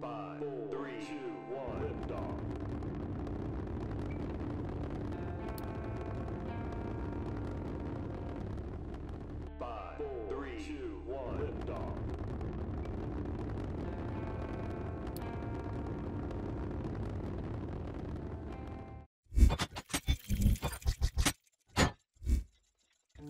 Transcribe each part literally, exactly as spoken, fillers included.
Five, four, three, two, one, liftoff. Five, four, three, two, one, liftoff.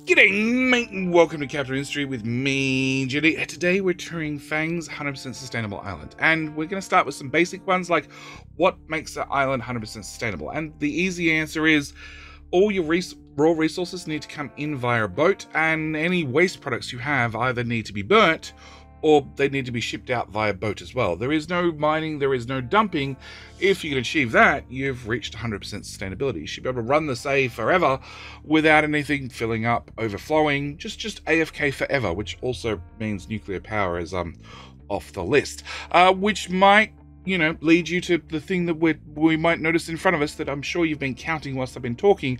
G'day, mate, and welcome to Captain of Industry with me, J D. Today we're touring Fang's one hundred percent Sustainable Island, and we're going to start with some basic ones like what makes an island one hundred percent sustainable. And the easy answer is all your res raw resources need to come in via a boat, and any waste products you have either need to be burnt or they need to be shipped out via boat as well. There is no mining, there is no dumping. If you can achieve that, you've reached one hundred percent sustainability. You should be able to run the say forever without anything filling up, overflowing, just just A F K forever, which also means nuclear power is um off the list, uh, which might, you know, lead you to the thing that we we might notice in front of us that I'm sure you've been counting whilst I've been talking.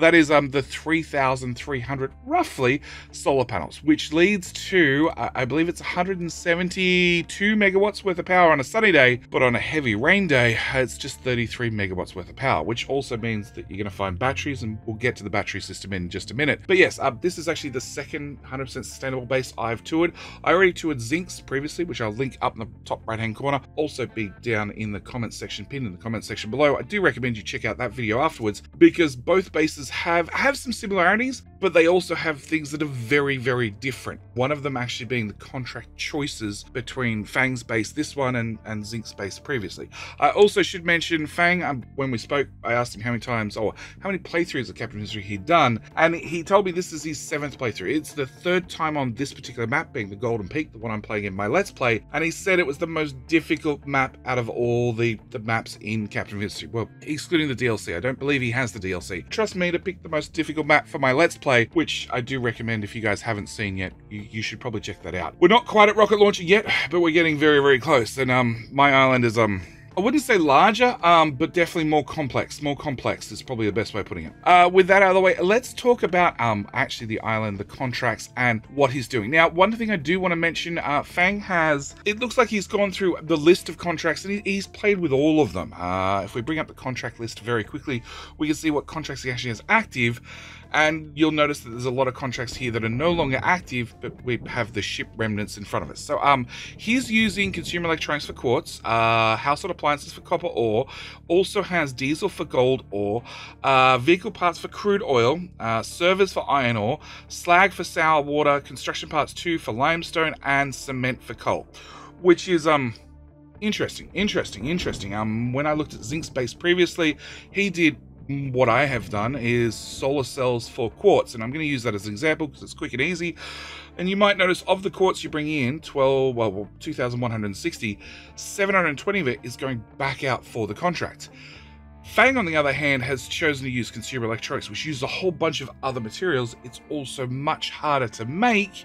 That is um the three thousand three hundred roughly solar panels, which leads to uh, I believe it's one hundred seventy-two megawatts worth of power on a sunny day, but on a heavy rain day it's just thirty-three megawatts worth of power, which also means that you're going to find batteries, and we'll get to the battery system in just a minute. But yes, uh, this is actually the second one hundred percent sustainable base I've toured. I already toured Zynx previously, which I'll link up in the top right hand corner. Also be down in the comments section, pinned in the comments section below. I do recommend you check out that video afterwards, because both bases have have some similarities, but they also have things that are very, very different. One of them actually being the contract choices between Fang's base, this one, and, and Zynx's base previously. I also should mention Fang, um, when we spoke, I asked him how many times, or how many playthroughs of Captain of Industry he'd done, and he told me this is his seventh playthrough. It's the third time on this particular map, being the Golden Peak, the one I'm playing in my Let's Play, and he said it was the most difficult map out of all the, the maps in Captain of Industry. Well, excluding the D L C. I don't believe he has the D L C. Trust me to pick the most difficult map for my Let's Play, which I do recommend if you guys haven't seen yet. You, you should probably check that out. We're not quite at rocket launcher yet, but we're getting very, very close. And um, my island is... um. I wouldn't say larger, um, but definitely more complex. More complex is probably the best way of putting it. Uh, with that out of the way, let's talk about um, actually the island, the contracts, and what he's doing. Now, one thing I do want to mention, uh, Fang has, it looks like he's gone through the list of contracts, and he, he's played with all of them. Uh, if we bring up the contract list very quickly, we can see what contracts he actually has active. And you'll notice that there's a lot of contracts here that are no longer active, but we have the ship remnants in front of us. So um, he's using consumer electronics for quartz, uh, household appliances for copper ore, also has diesel for gold ore, uh, vehicle parts for crude oil, uh, servers for iron ore, slag for sour water, construction parts too for limestone, and cement for coal, which is... um. Interesting, interesting, interesting. Um, when I looked at Zynx's base previously, he did... what I have done is solar cells for quartz, and I'm going to use that as an example because it's quick and easy. And you might notice of the quartz you bring in, twelve, well, two thousand one hundred sixty, seven hundred twenty of it is going back out for the contract. Fang, on the other hand, has chosen to use consumer electronics, which uses a whole bunch of other materials. It's also much harder to make,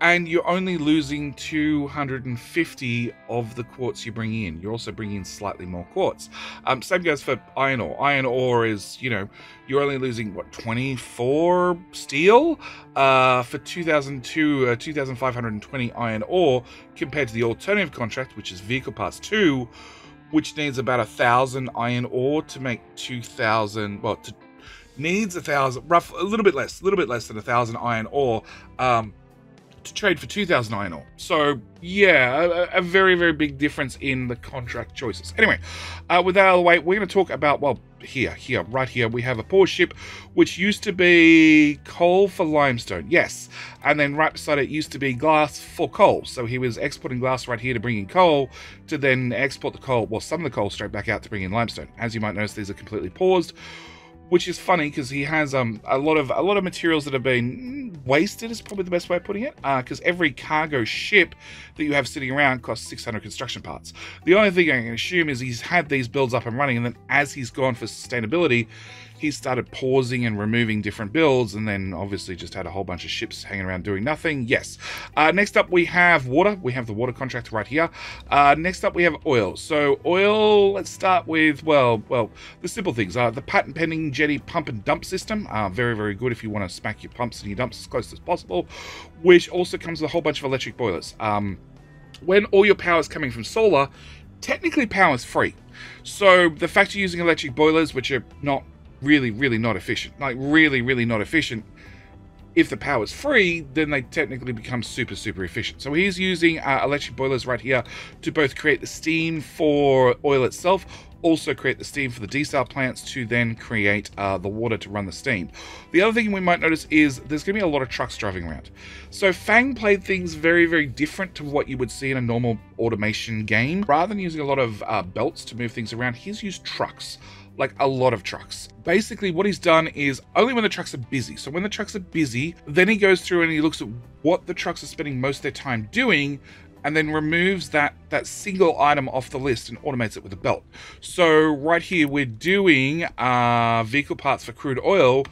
and you're only losing two hundred fifty of the quartz you bring in. You're also bringing in slightly more quartz. Um, same goes for iron ore. Iron ore is, you know, you're only losing, what, twenty-four steel? Uh, for two thousand two, uh, two thousand five hundred twenty iron ore, compared to the alternative contract, which is vehicle parts two, which needs about one thousand iron ore to make two thousand, well, to, needs one thousand, rough, a little bit less, a little bit less than one thousand iron ore, um, to trade for two thousand iron ore. So yeah, a, a very, very big difference in the contract choices. Anyway, uh, with that out of the way, we're going to talk about, well, here, here, right here, we have a port ship, which used to be coal for limestone, yes. And then right beside it used to be glass for coal. So he was exporting glass right here to bring in coal, to then export the coal, well, some of the coal straight back out to bring in limestone. As you might notice, these are completely paused, which is funny because he has um a lot of a lot of materials that have been wasted, is probably the best way of putting it, because uh, every cargo ship that you have sitting around costs six hundred construction parts. The only thing I can assume is he's had these builds up and running, and then as he's gone for sustainability, he started pausing and removing different builds, and then obviously just had a whole bunch of ships hanging around doing nothing. Yes. Uh, next up, we have water. We have the water contract right here. Uh, next up, we have oil. So oil, let's start with, well, well, the simple things. Uh, the patent pending jetty pump and dump system. Uh, very, very good if you want to smack your pumps and your dumps as close as possible, which also comes with a whole bunch of electric boilers. Um, when all your power is coming from solar, technically power is free. So the fact you're using electric boilers, which are not really, really not efficient, like really, really not efficient, if the power's free, then they technically become super, super efficient. So he's using uh, electric boilers right here to both create the steam for oil itself, also create the steam for the desal plants to then create uh, the water to run the steam. The other thing we might notice is there's going to be a lot of trucks driving around. So Fang played things very, very different to what you would see in a normal automation game. Rather than using a lot of uh, belts to move things around, he's used trucks. Like a lot of trucks. Basically what he's done is only when the trucks are busy. So when the trucks are busy, then he goes through and he looks at what the trucks are spending most of their time doing, and then removes that, that single item off the list and automates it with a belt. So right here we're doing uh, vehicle parts for crude oil,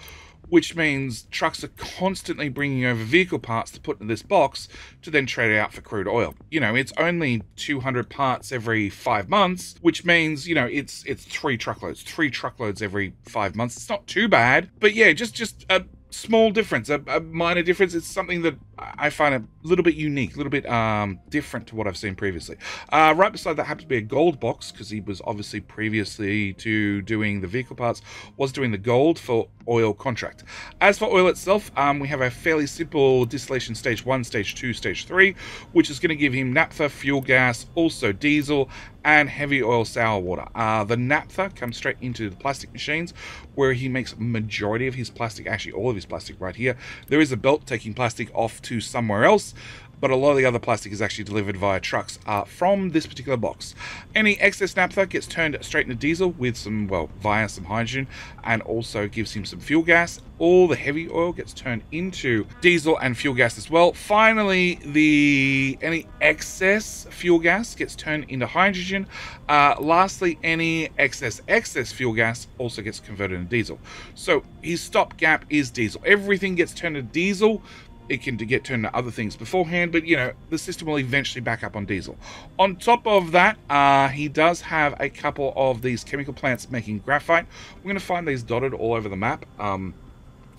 which means trucks are constantly bringing over vehicle parts to put in this box to then trade it out for crude oil. You know, it's only two hundred parts every five months, which means, you know, it's it's three truckloads, three truckloads every five months. It's not too bad, but yeah, just, just a small difference, a, a minor difference. It's something that I find a little bit unique, a little bit um, different to what I've seen previously. Uh, right beside that happens to be a gold box, because he was obviously previously to doing the vehicle parts, was doing the gold for oil contract. As for oil itself, um, we have a fairly simple distillation stage one, stage two, stage three, which is going to give him naphtha, fuel gas, also diesel, and heavy oil sour water. Uh, the naphtha comes straight into the plastic machines, where he makes majority of his plastic, actually all of his plastic right here. There is a belt taking plastic off to somewhere else, but a lot of the other plastic is actually delivered via trucks uh, from this particular box. Any excess naphtha gets turned straight into diesel with some, well, via some hydrogen, and also gives him some fuel gas. All the heavy oil gets turned into diesel and fuel gas as well. Finally, the any excess fuel gas gets turned into hydrogen. Uh, lastly, any excess excess fuel gas also gets converted into diesel. So his stopgap is diesel. Everything gets turned into diesel. It can get turned to other things beforehand, but you know, the system will eventually back up on diesel. On top of that, uh, he does have a couple of these chemical plants making graphite. We're going to find these dotted all over the map. Um,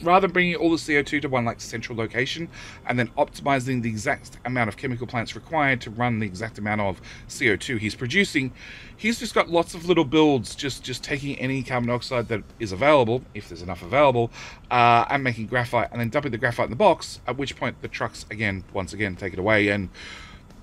rather than bringing all the C O two to one like central location and then optimizing the exact amount of chemical plants required to run the exact amount of C O two he's producing, he's just got lots of little builds, just just taking any carbon dioxide that is available, if there's enough available, uh, and making graphite and then dumping the graphite in the box, at which point the trucks again once again take it away and,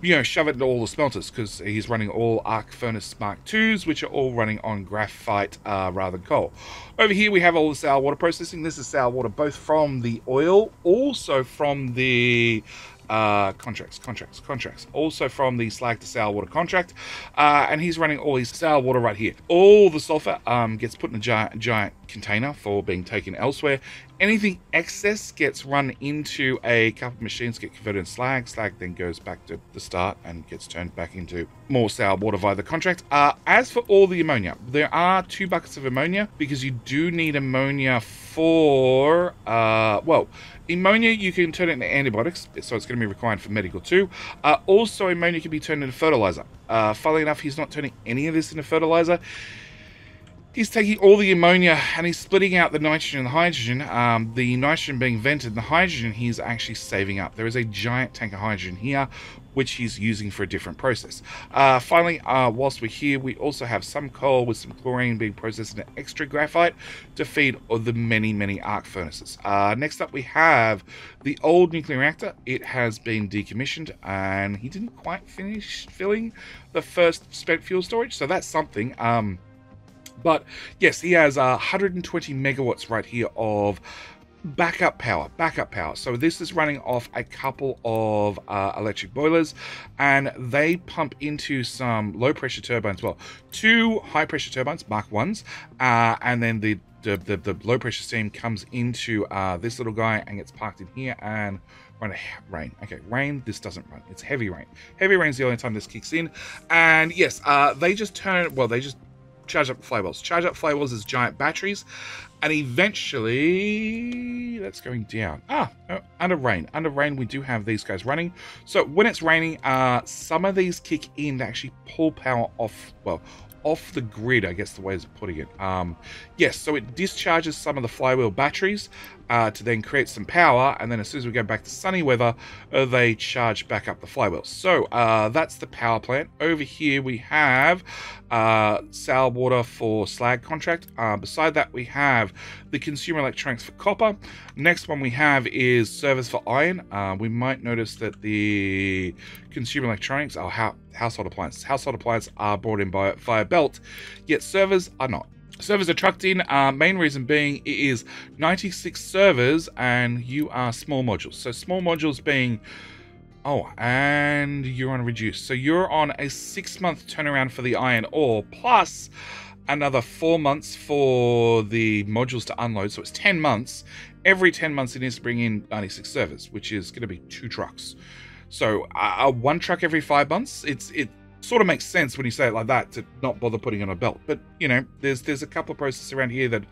you know, shove it into all the smelters, because he's running all arc furnace mark twos, which are all running on graphite uh, rather than coal. Over here we have all the sour water processing. This is sour water both from the oil, also from the uh, contracts, contracts, contracts, also from the slag to sour water contract, uh, and he's running all his sour water right here. All the sulfur um, gets put in a giant, giant container for being taken elsewhere. Anything excess gets run into a couple of machines, get converted in slag. Slag then goes back to the start and gets turned back into more sour water via the contract. Uh, as for all the ammonia, there are two buckets of ammonia, because you do need ammonia for, uh, well, ammonia you can turn it into antibiotics, so it's going to be required for medical too. Uh, also, ammonia can be turned into fertilizer. Uh, funnily enough, he's not turning any of this into fertilizer. He's taking all the ammonia and he's splitting out the nitrogen and the hydrogen, um, the nitrogen being vented, the hydrogen he's actually saving up. There is a giant tank of hydrogen here, which he's using for a different process. Uh, finally, uh, whilst we're here, we also have some coal with some chlorine being processed into extra graphite to feed all the many, many arc furnaces. Uh, next up, we have the old nuclear reactor. It has been decommissioned and he didn't quite finish filling the first spent fuel storage, so that's something. Um, But yes, he has uh, one hundred twenty megawatts right here of backup power, backup power. So this is running off a couple of uh, electric boilers, and they pump into some low pressure turbines. Well, two high pressure turbines, Mark ones, uh, and then the, the, the, the low pressure steam comes into uh, this little guy and gets parked in here and run a rain. Okay, rain, this doesn't run. It's heavy rain. Heavy rain's the only time this kicks in. And yes, uh, they just turn, well, they just charge up flywells. Charge up flywells as giant batteries, And eventually, that's going down. Ah, oh, under rain. Under rain, we do have these guys running. So when it's raining, uh, some of these kick in to actually pull power off, well, off the grid, I guess the way is putting it. Um, yes, so it discharges some of the flywheel batteries uh, to then create some power. And then as soon as we go back to sunny weather, uh, they charge back up the flywheel. So uh, that's the power plant. Over here, we have uh, sal water for slag contract. Uh, beside that, we have the consumer electronics for copper. Next one we have is service for iron. Uh, we might notice that the consumer electronics are how household appliances. Household appliances are brought in by via belt, yet servers are not. Servers are trucked in, uh, main reason being it is ninety-six servers and you are small modules. So small modules being, oh, and you're on reduced. So you're on a six month turnaround for the iron ore, plus another four months for the modules to unload. So it's ten months. Every ten months it needs to bring in ninety-six servers, which is going to be two trucks. So uh, one truck every five months, it's it sort of makes sense when you say it like that to not bother putting on a belt. But, you know, there's there's a couple of processes around here that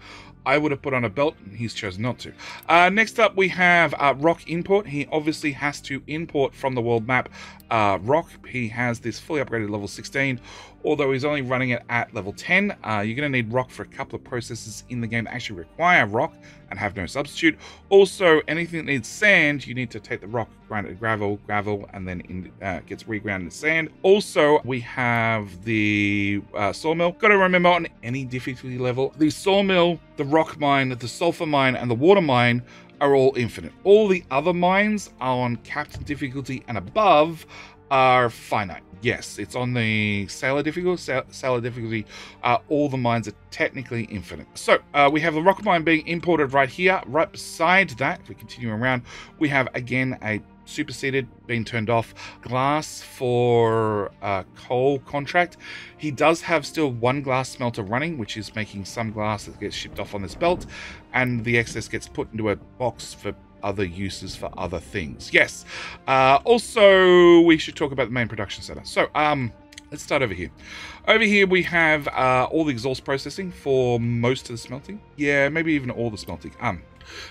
I would have put on a belt and he's chosen not to. Uh, next up, we have uh, rock import. He obviously has to import from the world map uh, rock. He has this fully upgraded level sixteen, although he's only running it at level ten. Uh, you're going to need rock for a couple of processes in the game that actually require rock and have no substitute. Also, anything that needs sand, you need to take the rock, grind it to gravel, gravel, and then it uh, gets reground into sand. Also, we have the uh, sawmill. Got to remember, on any difficulty level, the sawmill, the rock mine, the sulfur mine, and the water mine are all infinite. All the other mines are on captain difficulty and above are finite. Yes, it's on the sailor difficulty. Sailor difficulty, uh, all the mines are technically infinite. So uh, we have the rock mine being imported right here. Right beside that, if we continue around, we have again a superseded, being turned off, glass for uh, coal contract. He does have still one glass smelter running, which is making some glass that gets shipped off on this belt, and the excess gets put into a box for other uses for other things. Yes. Uh, also, we should talk about the main production center. So, um, let's start over here. Over here, we have uh, all the exhaust processing for most of the smelting. Yeah, maybe even all the smelting. Um,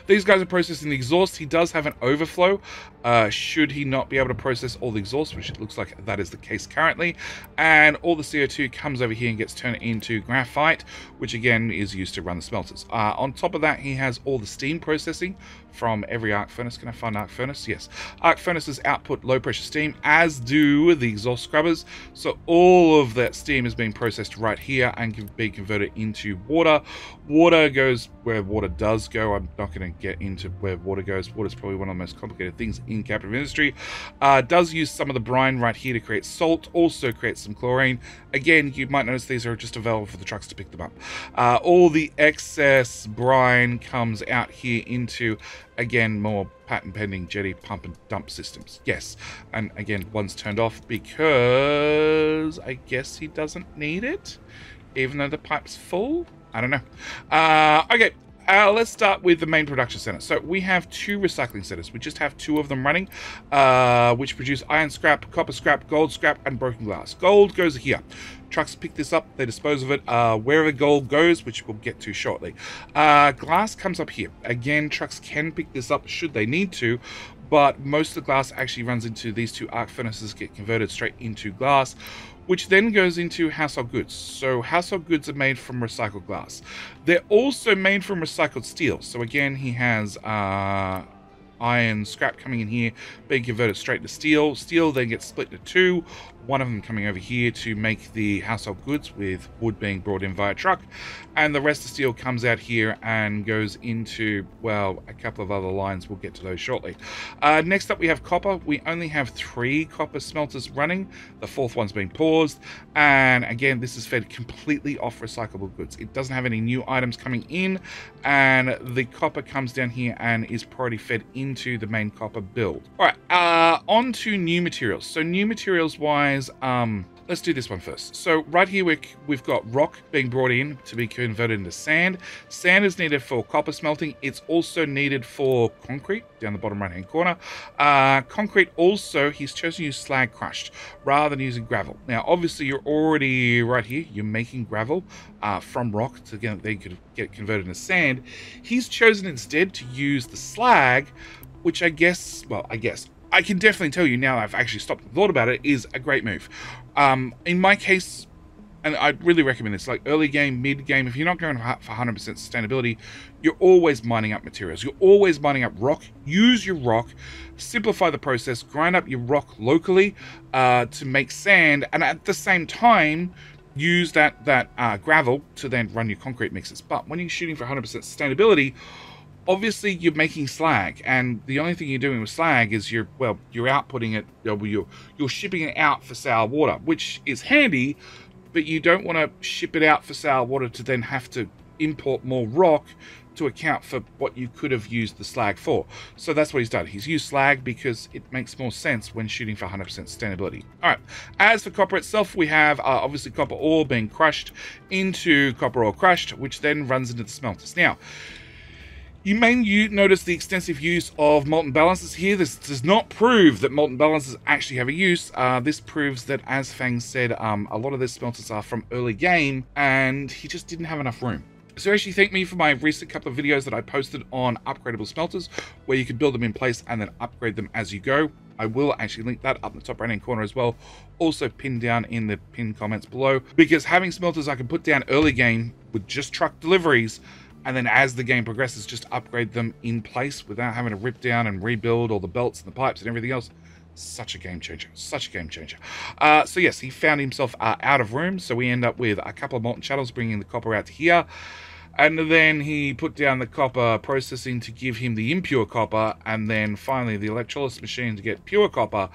These guys are processing the exhaust. He does have an overflow. Uh, should he not be able to process all the exhaust, which it looks like that is the case currently. And all the C O two comes over here and gets turned into graphite, which again is used to run the smelters. Uh, on top of that, he has all the steam processing from every arc furnace. Can I find arc furnace? Yes. Arc furnaces output low pressure steam, as do the exhaust scrubbers. So all of that steam is being processed right here and can be converted into water. Water goes where water does go. I'm not going to get into where water goes. Water is probably one of the most complicated things in Captain of Industry. Uh, does use some of the brine right here to create salt, also creates some chlorine. Again, you might notice these are just available for the trucks to pick them up. Uh, all the excess brine comes out here into, again, more patent pending jetty pump and dump systems. Yes, and again, one's turned off because I guess he doesn't need it, even though the pipe's full. I don't know. Uh, okay. Uh, let's start with the main production center. So we have two recycling centers. We just have two of them running, uh, which produce iron scrap, copper scrap, gold scrap, and broken glass. Gold goes here. Trucks pick this up, they dispose of it uh, wherever gold goes, which we'll get to shortly. Uh, glass comes up here. Again, trucks can pick this up should they need to, but most of the glass actually runs into these two arc furnaces, get converted straight into glass, which then goes into household goods. So household goods are made from recycled glass. They're also made from recycled steel. So again, he has uh, iron scrap coming in here, being converted straight to steel. Steel then gets split into two, one of them coming over here to make the household goods, with wood being brought in via truck. And the rest of steel comes out here and goes into, well, a couple of other lines. We'll get to those shortly. Uh, next up, we have copper. We only have three copper smelters running. The fourth one's being paused. And again, this is fed completely off recyclable goods. It doesn't have any new items coming in. And the copper comes down here and is priority fed in into the main copper build. All right, uh, on to new materials. So new materials wise, um, Let's do this one first. So right here we, we've got rock being brought in to be converted into sand. Sand is needed for copper smelting. It's also needed for concrete, down the bottom right-hand corner. Uh, concrete also, he's chosen to use slag crushed rather than using gravel. Now, obviously, you're already right here. You're making gravel uh, from rock to get, they could get converted into sand. He's chosen instead to use the slag, which I guess, well, I guess, I can definitely tell you now I've actually stopped and thought about it, is a great move. Um, in my case, and I really recommend this, like early game, mid game, if you're not going for one hundred percent sustainability, you're always mining up materials. You're always mining up rock. Use your rock, simplify the process, grind up your rock locally uh, to make sand, and at the same time, use that, that uh, gravel to then run your concrete mixes. But when you're shooting for one hundred percent sustainability, obviously, you're making slag, and the only thing you're doing with slag is you're, well, you're outputting it, you're, you're shipping it out for sour water, which is handy, but you don't want to ship it out for sour water to then have to import more rock to account for what you could have used the slag for. So that's what he's done. He's used slag because it makes more sense when shooting for one hundred percent sustainability. All right, as for copper itself, we have uh, obviously copper ore being crushed into copper ore crushed, which then runs into the smelters. Now, you may notice the extensive use of molten balances here. This does not prove that molten balances actually have a use. Uh, this proves that, as Fang said, um, a lot of these smelters are from early game, and he just didn't have enough room. So actually thank me for my recent couple of videos that I posted on upgradable smelters, where you can build them in place and then upgrade them as you go. I will actually link that up in the top right hand corner as well. Also pinned down in the pinned comments below, because having smelters I can put down early game with just truck deliveries, and then as the game progresses, just upgrade them in place without having to rip down and rebuild all the belts and the pipes and everything else. Such a game changer, such a game changer. Uh, so yes, he found himself uh, out of room. So we end up with a couple of molten shuttles bringing the copper out to here. And then he put down the copper processing to give him the impure copper. And then finally the electrolysis machine to get pure copper.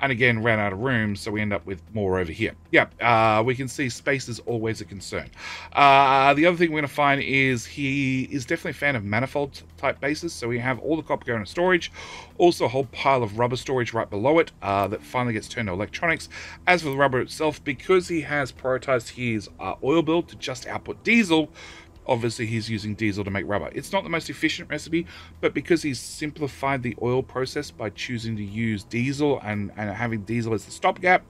And again, ran out of room, so we end up with more over here. Yeah, uh, we can see space is always a concern. Uh, the other thing we're going to find is he is definitely a fan of manifold-type bases, so we have all the copper going to storage, also a whole pile of rubber storage right below it uh, that finally gets turned to electronics. As for the rubber itself, because he has prioritized his uh, oil build to just output diesel, obviously he's using diesel to make rubber. It's not the most efficient recipe, but because he's simplified the oil process by choosing to use diesel and, and having diesel as the stopgap,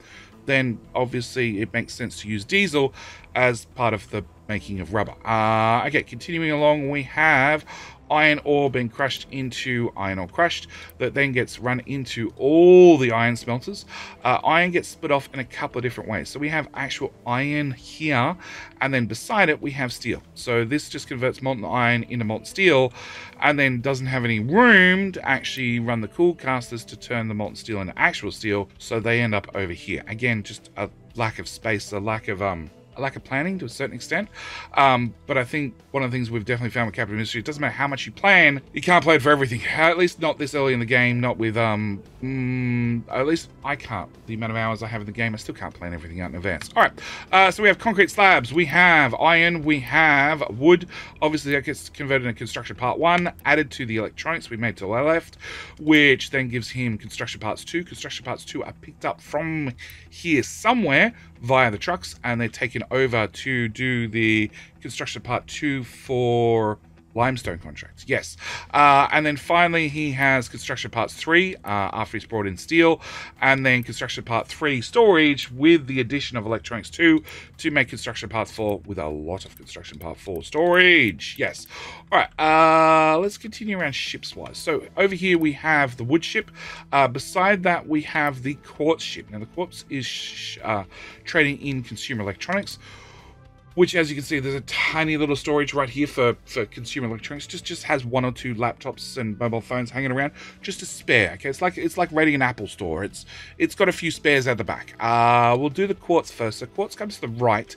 then obviously it makes sense to use diesel as part of the making of rubber. Uh, okay, continuing along, we have iron ore being crushed into iron ore crushed that then gets run into all the iron smelters. Uh, iron gets split off in a couple of different ways. So we have actual iron here, and then beside it we have steel. So this just converts molten iron into molten steel, and then doesn't have any room to actually run the cool casters to turn the molten steel into actual steel, so they end up over here. Again, just a lack of space, a lack of um A lack of planning to a certain extent, um, but I think one of the things we've definitely found with Captain of Industry, it doesn't matter how much you plan, you can't plan for everything, at least not this early in the game, not with, um, mm, at least I can't. The amount of hours I have in the game, I still can't plan everything out in advance. All right, uh, so we have concrete slabs, we have iron, we have wood, obviously that gets converted into construction part one, added to the electronics we made to the left, which then gives him construction parts two. Construction parts two are picked up from here somewhere via the trucks, and they're taken over to do the construction part two for limestone contracts. Yes. Uh, and then finally he has construction parts three uh, after he's brought in steel, and then construction part three storage with the addition of electronics two to make construction parts four with a lot of construction part four storage. Yes. All right. Uh, let's continue around ships wise. So over here we have the wood ship. Uh, beside that we have the quartz ship. Now the quartz is sh uh, trading in consumer electronics, which, as you can see, there's a tiny little storage right here for, for consumer electronics. Just just has one or two laptops and mobile phones hanging around, just a spare. Okay, it's like it's like raiding an Apple store. It's it's got a few spares out the back. Uh, we'll do the quartz first. So quartz comes to the right,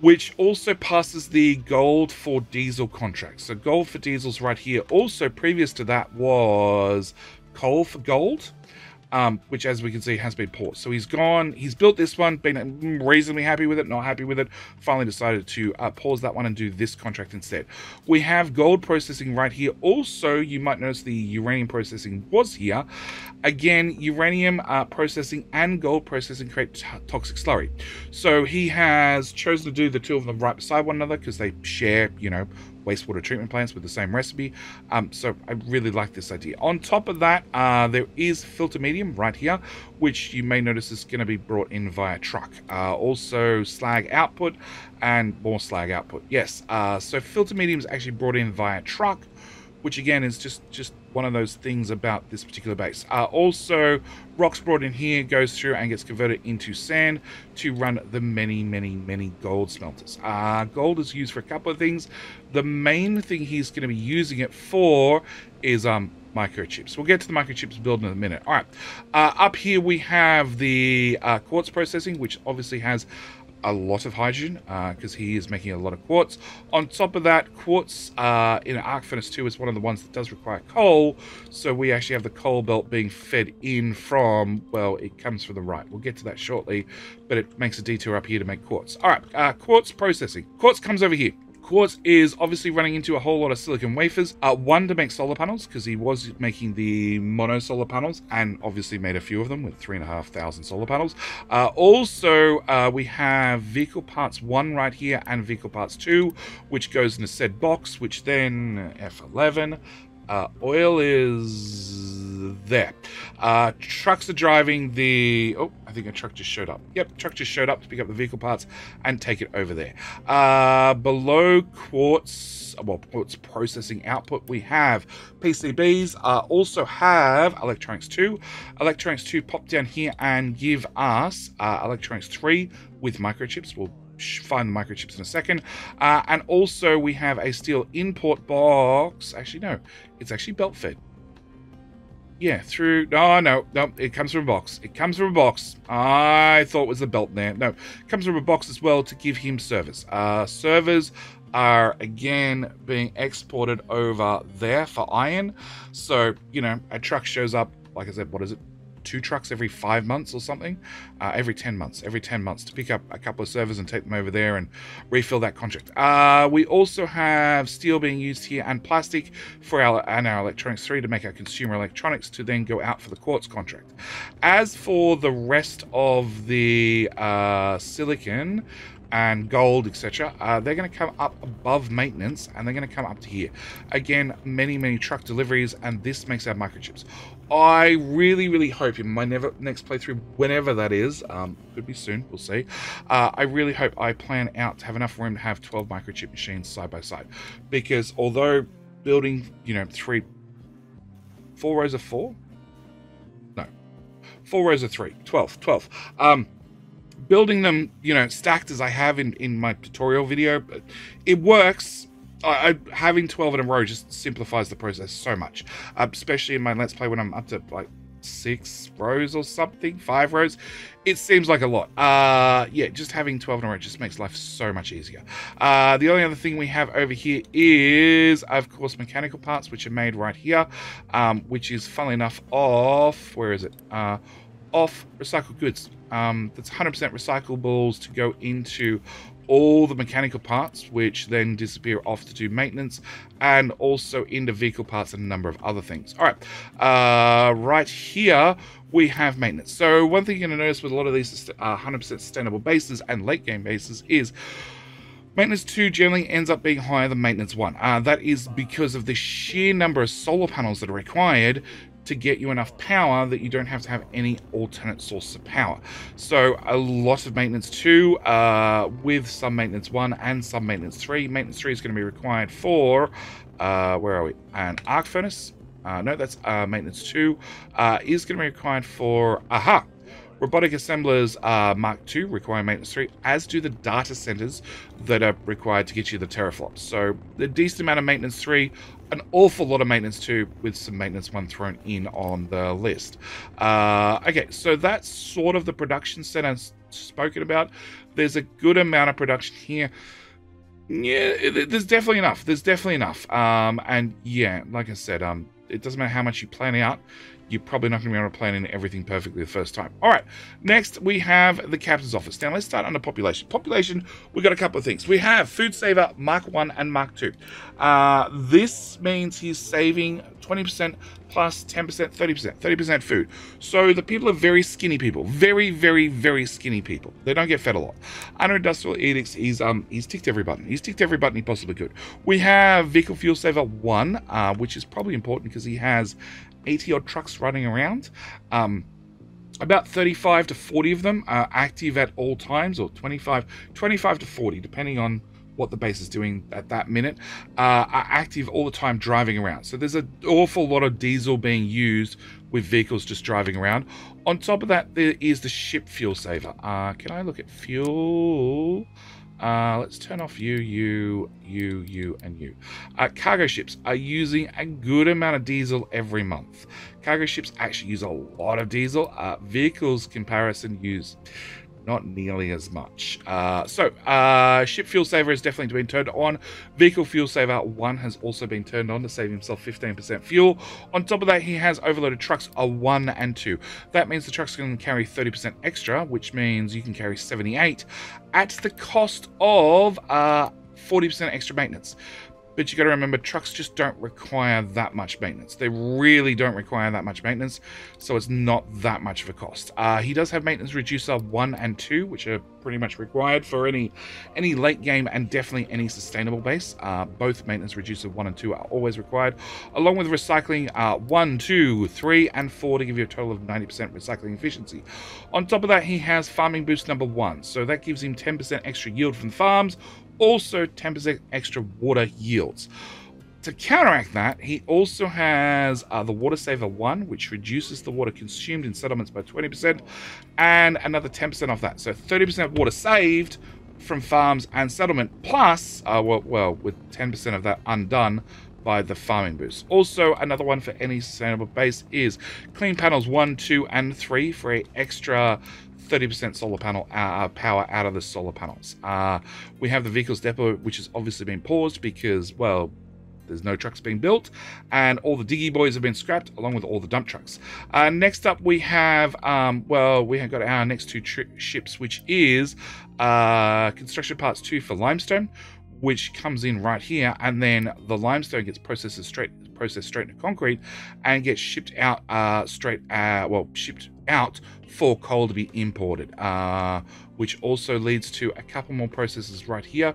which also passes the gold for diesel contract. So gold for diesel's right here. Also, previous to that was coal for gold. um, which, as we can see, has been paused. So he's gone, he's built this one, been reasonably happy with it, not happy with it, finally decided to uh, pause that one and do this contract instead. We have gold processing right here. Also, you might notice the uranium processing was here. Again, uranium uh, processing and gold processing create t toxic slurry. So he has chosen to do the two of them right beside one another because they share, you know, wastewater treatment plants with the same recipe. Um, so I really like this idea. On top of that, uh, there is filter medium right here, which you may notice is going to be brought in via truck. Uh, also slag output and more slag output. Yes, uh, so filter medium is actually brought in via truck, which again is just, just one of those things about this particular base. Uh, also, rocks brought in here goes through and gets converted into sand to run the many, many, many gold smelters. Uh, gold is used for a couple of things. The main thing he's going to be using it for is um, microchips. We'll get to the microchips build in a minute. All right, uh, up here we have the uh, quartz processing, which obviously has a lot of hydrogen because uh, he is making a lot of quartz. On top of that, quartz uh, in an arc furnace two is one of the ones that does require coal, so we actually have the coal belt being fed in from, well, it comes from the right. We'll get to that shortly, but it makes a detour up here to make quartz. All right, uh, quartz processing. Quartz comes over here. Quartz is obviously running into a whole lot of silicon wafers. Uh, one to make solar panels, because he was making the mono solar panels and obviously made a few of them with three and a half thousand solar panels. Uh, also, uh, we have vehicle parts one right here and vehicle parts two, which goes into said box, which then F eleven. Uh, oil is there. Uh, trucks are driving the... Oh, I think a truck just showed up. Yep, truck just showed up to pick up the vehicle parts and take it over there. Uh, below quartz, well, quartz processing output, we have P C Bs. Uh, also have electronics two. Electronics two pop down here and give us uh, electronics three with microchips. We'll find the microchips in a second. Uh, and also we have a steel import box. Actually, no, it's actually belt fed. Yeah, through, no, no, no, it comes from a box. It comes from a box. I thought it was the belt there. No, it comes from a box as well to give him servers. Uh, servers are, again, being exported over there for iron. So, you know, a truck shows up, like I said, what is it? Two trucks every five months or something, uh, every ten months, every ten months to pick up a couple of servers and take them over there and refill that contract. Uh, we also have steel being used here and plastic for our and our electronics three to make our consumer electronics to then go out for the quartz contract. As for the rest of the uh, silicon and gold, et cetera, uh, they're going to come up above maintenance and they're going to come up to here. Again, many, many truck deliveries, and this makes our microchips. I really, really hope in my never, next playthrough, whenever that is, um, could be soon, we'll see, uh, I really hope I plan out to have enough room to have twelve microchip machines side by side, because although building, you know, three, four rows of four? No, four rows of three, twelve, twelve. Um, Building them, you know, stacked as I have in, in my tutorial video, it works. I, I, having twelve in a row just simplifies the process so much, uh, especially in my Let's Play when I'm up to like six rows or something, five rows. It seems like a lot. Uh, yeah, just having twelve in a row just makes life so much easier. Uh, the only other thing we have over here is, of course, mechanical parts, which are made right here, um, which is, funnily enough, off, where is it? Uh, off recycled goods. Um, that's one hundred percent recyclables to go into all the mechanical parts, which then disappear off to do maintenance, and also into vehicle parts and a number of other things. All right, uh, right here we have maintenance. So one thing you're going to notice with a lot of these one hundred percent sustainable bases and late game bases is maintenance two generally ends up being higher than maintenance one. Uh, that is because of the sheer number of solar panels that are required to get you enough power that you don't have to have any alternate source of power. So a lot of maintenance two uh, with some maintenance one and some maintenance three. Maintenance three is going to be required for, uh, where are we? An arc furnace. Uh, no, that's uh, maintenance two uh, is going to be required for, aha, robotic assemblers uh, Mark two require maintenance three, as do the data centers that are required to get you the teraflops. So a decent amount of maintenance three, an awful lot of maintenance two, with some maintenance one thrown in on the list. Uh, okay, so that's sort of the production set I've spoken about. There's a good amount of production here. Yeah, there's definitely enough. There's definitely enough. Um, and yeah, like I said, um, it doesn't matter how much you plan out. you're probably not going to be able to plan in everything perfectly the first time. All right, next we have the captain's office. Now let's start under population. Population, we've got a couple of things. We have food saver Mark one and Mark two. Uh, this means he's saving twenty percent plus ten percent, thirty percent, thirty percent food. So the people are very skinny people, very, very, very skinny people. They don't get fed a lot. Under industrial edicts, he's um he's ticked every button. He's ticked every button he possibly could. We have vehicle fuel saver one, uh, which is probably important because he has eighty odd trucks running around. Um, about thirty-five to forty of them are active at all times, or twenty-five to forty, depending on what the base is doing at that minute, uh, are active all the time driving around. So there's an awful lot of diesel being used with vehicles just driving around. On top of that, there is the ship fuel saver. Uh, can I look at fuel? Uh, let's turn off you, you, you, you, and you. Uh, cargo ships are using a good amount of diesel every month. Cargo ships actually use a lot of diesel. Uh, vehicles comparison use not nearly as much. Uh, so uh, ship fuel saver has definitely been turned on. Vehicle fuel saver one has also been turned on to save himself fifteen percent fuel. On top of that, he has overloaded trucks a one and two. That means the trucks can carry thirty percent extra, which means you can carry seventy-eight at the cost of uh, forty percent extra maintenance. But you got to remember, trucks just don't require that much maintenance. They really don't require that much maintenance, so it's not that much of a cost. Uh, he does have maintenance reducer one and two, which are pretty much required for any any late game and definitely any sustainable base. Uh, both maintenance reducer one and two are always required, along with recycling uh, one, two, three, and four to give you a total of ninety percent recycling efficiency. On top of that, he has farming boost number one, so that gives him ten percent extra yield from farms. Also ten percent extra water yields. To counteract that, he also has uh, the water saver one, which reduces the water consumed in settlements by twenty percent, and another ten percent off that. So thirty percent water saved from farms and settlement, plus, uh, well, well, with ten percent of that undone by the farming boost. Also, another one for any sustainable base is clean panels one, two, and three for an extra thirty percent solar panel uh, power out of the solar panels. Uh, we have the vehicles depot, which has obviously been paused because, well, there's no trucks being built, and all the diggy boys have been scrapped, along with all the dump trucks. Uh, next up, we have, um, well, we have got our next two ships, which is uh, construction parts two for limestone, which comes in right here, and then the limestone gets processed straight processed straight into concrete and gets shipped out uh, straight, uh, well, shipped out for coal to be imported, uh, which also leads to a couple more processes right here.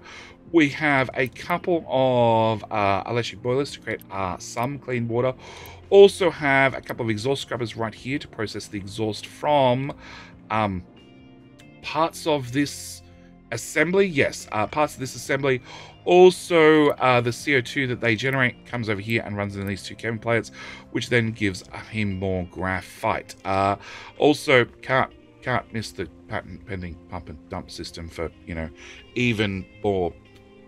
We have a couple of uh, electric boilers to create uh, some clean water. Also have a couple of exhaust scrubbers right here to process the exhaust from um, parts of this assembly, yes, uh, parts of this assembly. Also, uh, the C O two that they generate comes over here and runs in these two Kevin plates, which then gives him more graphite. Uh, also, can't can't miss the patent pending pump and dump system for, you know, even more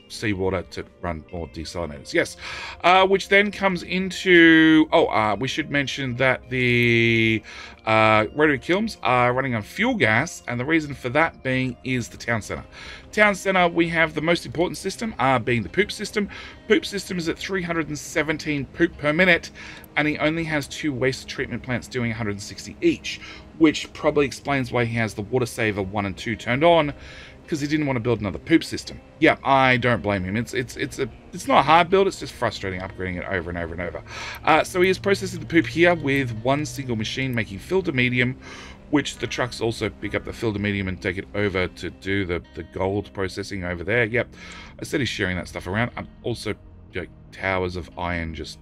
seawater to run more desalinators. Yes, uh, which then comes into, oh, uh, we should mention that the uh, rotary kilns are running on fuel gas, and the reason for that being is the town center. Town center, we have the most important system, uh, being the poop system. Poop system is at three hundred seventeen poop per minute, and he only has two waste treatment plants doing one hundred sixty each, which probably explains why he has the water saver one and two turned on, because he didn't want to build another poop system. Yeah, I don't blame him. It's it's it's a it's not a hard build. It's just frustrating upgrading it over and over and over. Uh, so he is processing the poop here with one single machine, making filter medium, which the trucks also pick up the filter medium and take it over to do the the gold processing over there. Yep, I said he's sharing that stuff around. I'm also, you know, towers of iron. Just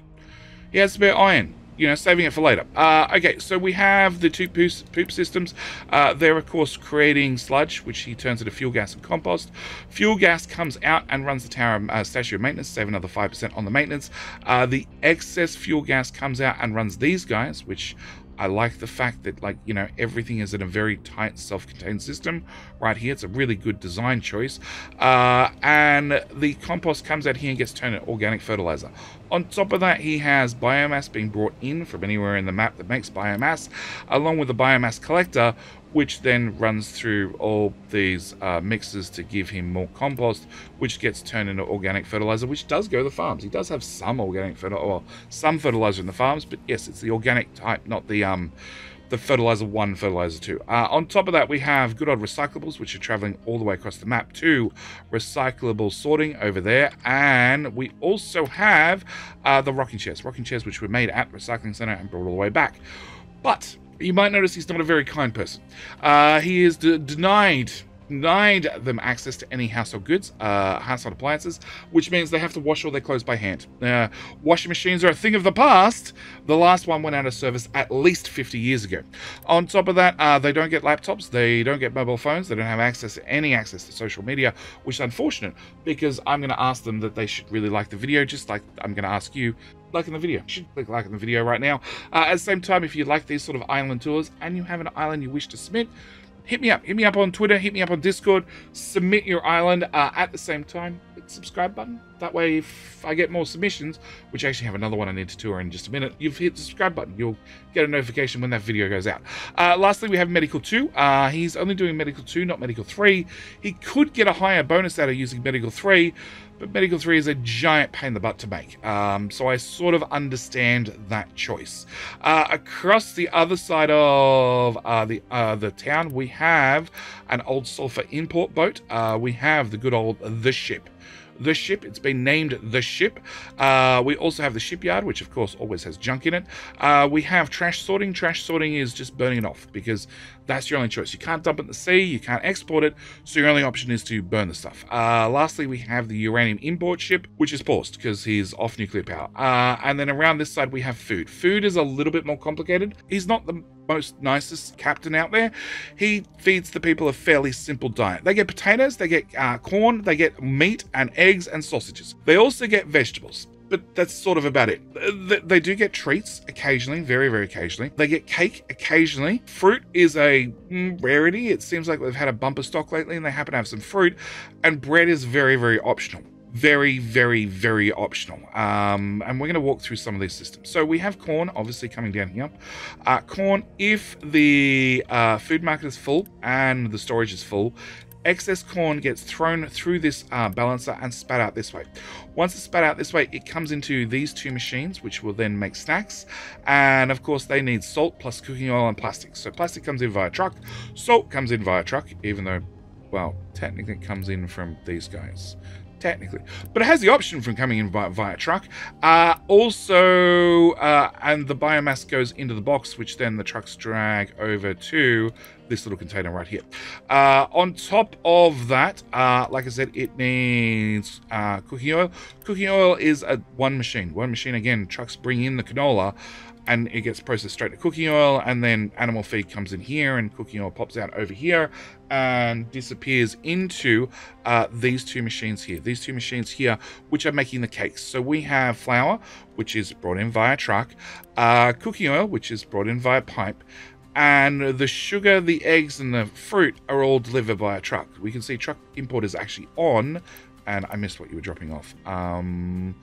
he has spare iron. You know, saving it for later. Uh, okay, so we have the two poop, poop systems. Uh, they're, of course, creating sludge, which he turns into fuel gas and compost. Fuel gas comes out and runs the tower uh, statue of maintenance, save another five percent on the maintenance. Uh, the excess fuel gas comes out and runs these guys, which I like the fact that, like, you know, everything is in a very tight, self-contained system right here. It's a really good design choice. Uh, and the compost comes out here and gets turned into organic fertilizer. On top of that, he has biomass being brought in from anywhere in the map that makes biomass, along with the biomass collector, which then runs through all these uh, mixes to give him more compost, which gets turned into organic fertilizer, which does go to the farms. He does have some organic fertilizer, or some fertilizer in the farms, but yes, it's the organic type, not the um, the fertilizer one, fertilizer two. Uh, on top of that, we have good old recyclables, which are traveling all the way across the map to recyclable sorting over there. And we also have uh, the rocking chairs, rocking chairs, which were made at the recycling center and brought all the way back. But you might notice he's not a very kind person. Uh, he is de denied denied them access to any household goods, uh, household appliances, which means they have to wash all their clothes by hand. Uh, washing machines are a thing of the past. The last one went out of service at least fifty years ago. On top of that, uh, they don't get laptops, they don't get mobile phones, they don't have access any access to social media, which is unfortunate, because I'm going to ask them that they should really like the video, just like I'm going to ask you, like in the video. You should click like in the video right now. Uh, at the same time, if you like these sort of island tours and you have an island you wish to submit, hit me up. Hit me up on Twitter. Hit me up on Discord. Submit your island. Uh, at the same time, hit the subscribe button. That way, if I get more submissions, which I actually have another one I need to tour in just a minute, you've hit the subscribe button. You'll get a notification when that video goes out. Uh, lastly, we have Medical two. Uh, he's only doing Medical two, not Medical three. He could get a higher bonus out of using Medical three, but Medical three is a giant pain in the butt to make. Um, so I sort of understand that choice. Uh, across the other side of uh, the, uh, the town, we have an old sulfur import boat. Uh, we have the good old The Ship. The Ship, it's been named The Ship. Uh, we also have the shipyard, which of course always has junk in it. Uh, we have trash sorting. Trash sorting is just burning it off, because that's your only choice. You can't dump it in the sea, you can't export it, so your only option is to burn the stuff. Uh, lastly, we have the uranium import ship, which is paused because he's off nuclear power. Uh, and then around this side, we have food. Food is a little bit more complicated. He's not the most nicest captain out there. He feeds the people a fairly simple diet. They get potatoes, they get uh, corn, they get meat and eggs and sausages. They also get vegetables, but that's sort of about it. They do get treats occasionally, very, very occasionally. They get cake occasionally. Fruit is a rarity. It seems like they've had a bumper stock lately and they happen to have some fruit. And bread is very, very optional. Very, very, very optional. Um, and we're going to walk through some of these systems. So we have corn, obviously, coming down here. Uh, corn, if the uh, food market is full and the storage is full, excess corn gets thrown through this uh, balancer and spat out this way. Once it's spat out this way, it comes into these two machines, which will then make snacks. And of course, they need salt plus cooking oil and plastic. So plastic comes in via truck. Salt comes in via truck, even though, well, technically it comes in from these guys. Technically, but it has the option from coming in via, via truck. Uh, also, uh, and the biomass goes into the box, which then the trucks drag over to this little container right here. Uh, on top of that, uh, like I said, it needs uh, cooking oil. Cooking oil is a one machine. One machine, again, trucks bring in the canola, and it gets processed straight to cooking oil, and then animal feed comes in here, and cooking oil pops out over here and disappears into uh, these two machines here. These two machines here, which are making the cakes. So we have flour, which is brought in via truck, uh, cooking oil, which is brought in via pipe, and the sugar, the eggs, and the fruit are all delivered by a truck. We can see truck import is actually on, and I missed what you were dropping off. Um,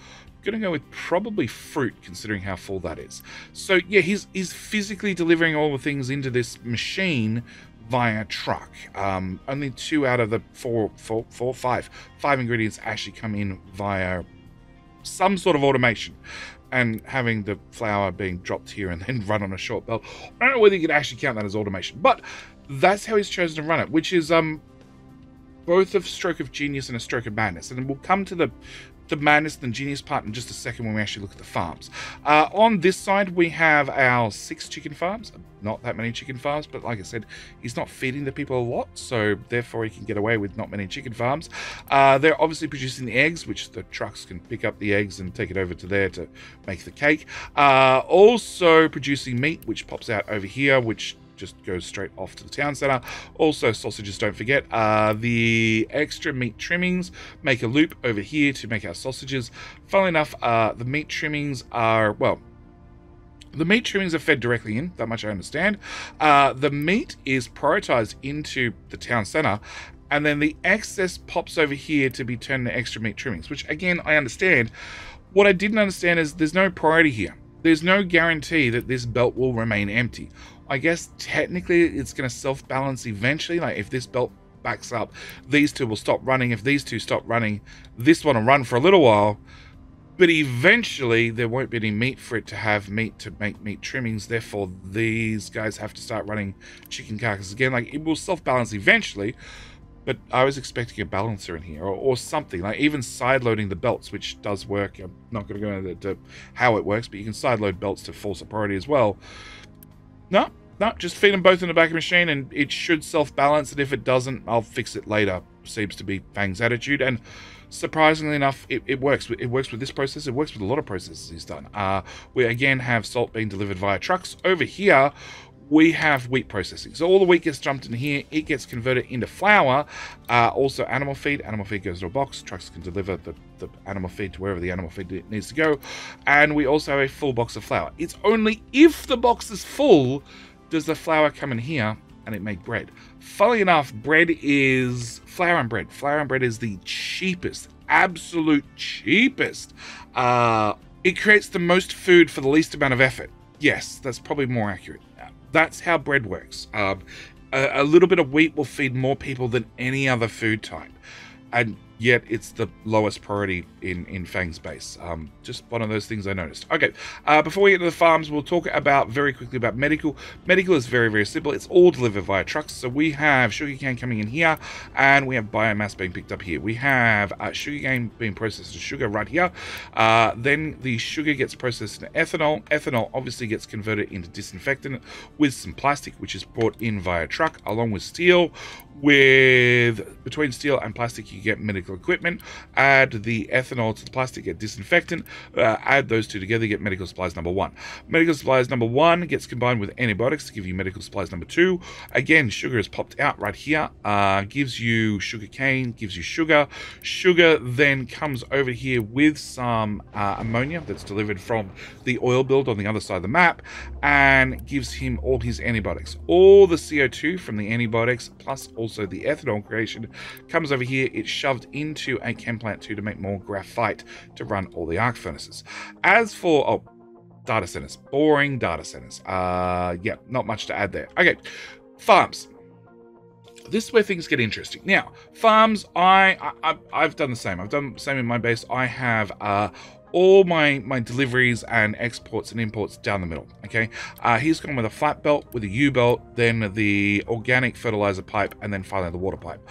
Gonna go with probably fruit, considering how full that is. So yeah, he's he's physically delivering all the things into this machine via truck. Um, only two out of the four, four, four, five, five ingredients actually come in via some sort of automation. And having the flour being dropped here and then run on a short belt, I don't know whether you could actually count that as automation, but that's how he's chosen to run it, which is um both a stroke of genius and a stroke of madness. And we'll come to the the madness and the genius part in just a second when we actually look at the farms. Uh, on this side, we have our six chicken farms. Not that many chicken farms, but like I said, he's not feeding the people a lot, so therefore he can get away with not many chicken farms. Uh, they're obviously producing the eggs, which the trucks can pick up the eggs and take it over to there to make the cake. Uh, also producing meat, which pops out over here, which just goes straight off to the town center. Also, sausages, don't forget. Uh, the extra meat trimmings make a loop over here to make our sausages. Funnily enough, uh, the meat trimmings are, well, the meat trimmings are fed directly in, that much I understand. Uh, the meat is prioritized into the town center, and then the excess pops over here to be turned into extra meat trimmings, which again, I understand. What I didn't understand is there's no priority here. There's no guarantee that this belt will remain empty. I guess technically it's going to self-balance eventually. Like if this belt backs up, these two will stop running. If these two stop running, this one will run for a little while. But eventually there won't be any meat for it to have meat to make meat trimmings. Therefore, these guys have to start running chicken carcasses again. Like it will self-balance eventually. But I was expecting a balancer in here or, or something. Like even side-loading the belts, which does work. I'm not going to go into how it works, but you can side-load belts to force a priority as well. No, no, just feed them both in the back of the machine and it should self-balance. And if it doesn't, I'll fix it later. Seems to be Fang's attitude. And surprisingly enough, it, it works. It works with this process. It works with a lot of processes he's done. Uh, we again have salt being delivered via trucks. Over here, we have wheat processing. So all the wheat gets dumped in here. It gets converted into flour. Uh, also animal feed. Animal feed goes to a box. Trucks can deliver the, the animal feed to wherever the animal feed needs to go. And we also have a full box of flour. It's only if the box is full does the flour come in here and it make bread. Funnily enough, bread is flour and bread. Flour and bread is the cheapest, absolute cheapest. Uh, it creates the most food for the least amount of effort. Yes, that's probably more accurate. That's how bread works. Um, a, a little bit of wheat will feed more people than any other food type. And yet it's the lowest priority in, in Fang's base. Um, just one of those things I noticed. Okay, uh, before we get to the farms, we'll talk about very quickly about medical. Medical is very, very simple. It's all delivered via trucks. So we have sugarcane coming in here, and we have biomass being picked up here. We have uh, sugarcane being processed as sugar right here. Uh, then the sugar gets processed into ethanol. Ethanol obviously gets converted into disinfectant with some plastic, which is brought in via truck, along with steel. With between steel and plastic, you get medical equipment. Add the ethanol to the plastic, get disinfectant. Uh, add those two together, get medical supplies number one. Medical supplies number one gets combined with antibiotics to give you medical supplies number two. Again, sugar is popped out right here. Uh, gives you sugar cane, gives you sugar. Sugar then comes over here with some uh, ammonia that's delivered from the oil build on the other side of the map and gives him all his antibiotics. All the C O two from the antibiotics plus also So the ethanol creation comes over here. It's shoved into a chem plant too to make more graphite to run all the arc furnaces. As for oh, data centers, boring data centers. Uh, yeah, not much to add there. Okay, farms. This is where things get interesting. Now, farms. I, I I've done the same. I've done the same in my base. I have. Uh, all my, my deliveries and exports and imports down the middle, okay? Uh, he's gone with a flat belt, with a U-belt, then the organic fertilizer pipe, and then finally the water pipe.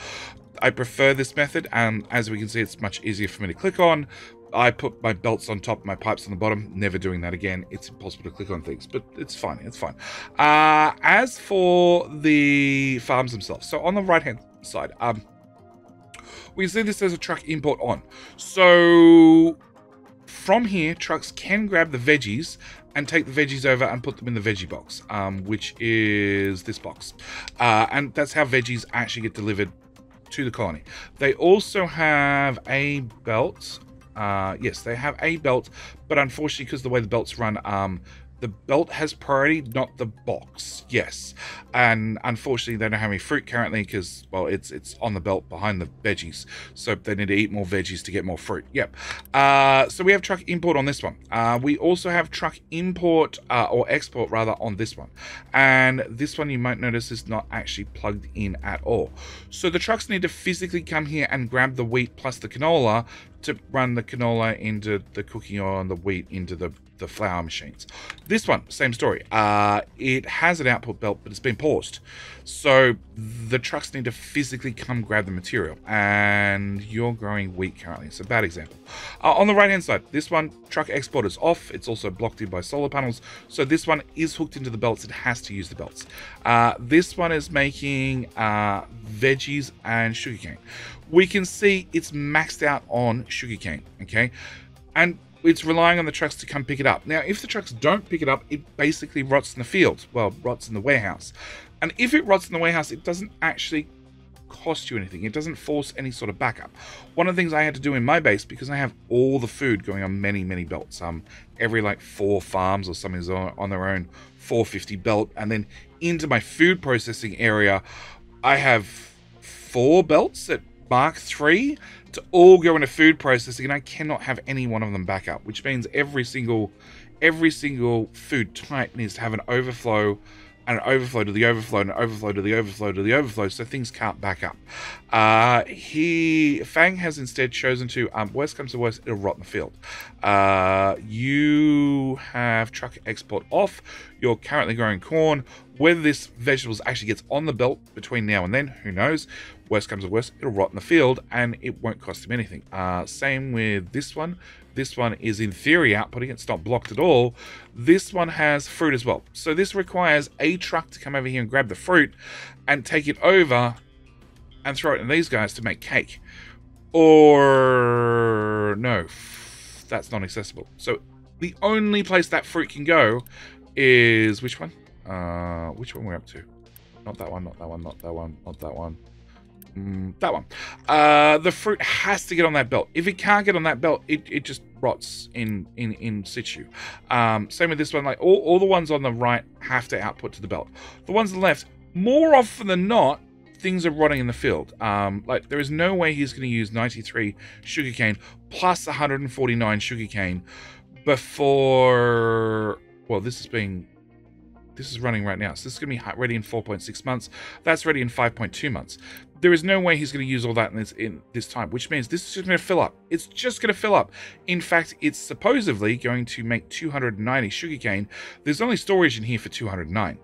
I prefer this method, and as we can see, it's much easier for me to click on. I put my belts on top, my pipes on the bottom, never doing that again. It's impossible to click on things, but it's fine, it's fine. Uh, as for the farms themselves, so on the right-hand side, um, we see this as a truck import on. So from here, trucks can grab the veggies and take the veggies over and put them in the veggie box, um, which is this box. Uh, and that's how veggies actually get delivered to the colony. They also have a belt. Uh, yes, they have a belt, but unfortunately, because the way the belts run, um, the belt has priority, not the box. Yes, and unfortunately they don't have any fruit currently because, well, it's it's on the belt behind the veggies. So they need to eat more veggies to get more fruit. Yep. Uh, so we have truck import on this one. Uh, we also have truck import uh, or export rather on this one. And this one you might notice is not actually plugged in at all. So the trucks need to physically come here and grab the wheat plus the canola to run the canola into the cooking oil and the wheat into the the flour machines. This one, same story. Uh, it has an output belt, but it's been paused. So the trucks need to physically come grab the material. And you're growing wheat currently. It's a bad example. Uh, on the right-hand side, this one, truck export is off. It's also blocked in by solar panels. So this one is hooked into the belts. It has to use the belts. Uh, this one is making uh, veggies and sugarcane. We can see it's maxed out on sugarcane, okay? And it's relying on the trucks to come pick it up. Now, if the trucks don't pick it up, it basically rots in the field. Well, rots in the warehouse. And if it rots in the warehouse, it doesn't actually cost you anything. It doesn't force any sort of backup. One of the things I had to do in my base, because I have all the food going on many, many belts, um, every like four farms or something's on, on their own four fifty belt. And then into my food processing area, I have four belts at Mark three to all go into food processing, and I cannot have any one of them back up, which means every single every single food type needs to have an overflow and an overflow to the overflow, and an overflow to the overflow to the overflow, so things can't back up. Uh, he Fang has instead chosen to, um, worst comes to worst, it'll rot in the field. Uh, you have truck export off. You're currently growing corn. Whether this vegetables actually gets on the belt between now and then, who knows? Worst comes to worst, it'll rot in the field and it won't cost him anything. Uh, same with this one. This one is in theory outputting, it's not blocked at all. This one has fruit as well. So this requires a truck to come over here and grab the fruit and take it over and throw it in these guys to make cake. Or no, that's not accessible. So the only place that fruit can go is which one? Uh, which one we're up to? Not that one, not that one, not that one, not that one. Mm, that one. Uh, the fruit has to get on that belt. If it can't get on that belt, it, it just rots in in, in situ. Um, same with this one. Like all, all the ones on the right have to output to the belt. The ones on the left, more often than not, things are rotting in the field. Um, like there is no way he's going to use ninety-three sugarcane plus one hundred forty-nine sugarcane before. Well, this is being. This is running right now. So this is going to be ready in four point six months. That's ready in five point two months. There is no way he's going to use all that in this, in this time, which means this is just going to fill up. It's just going to fill up. In fact, it's supposedly going to make two hundred ninety sugarcane. There's only storage in here for two hundred nine.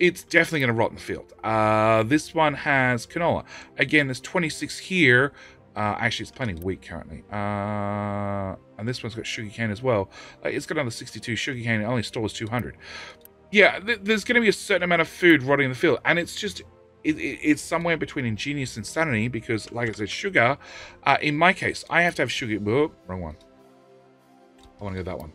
It's definitely going to rot in the field. Uh, this one has canola. Again, there's twenty-six here. Uh, actually, it's planting wheat currently. Uh, and this one's got sugarcane as well. Uh, it's got another sixty-two sugarcane. It only stores two hundred. Yeah, th there's going to be a certain amount of food rotting in the field, and it's just it, it, it's somewhere between ingenious insanity because, like I said, sugar. Uh, in my case, I have to have sugar. Oh, wrong one. I want to go that one.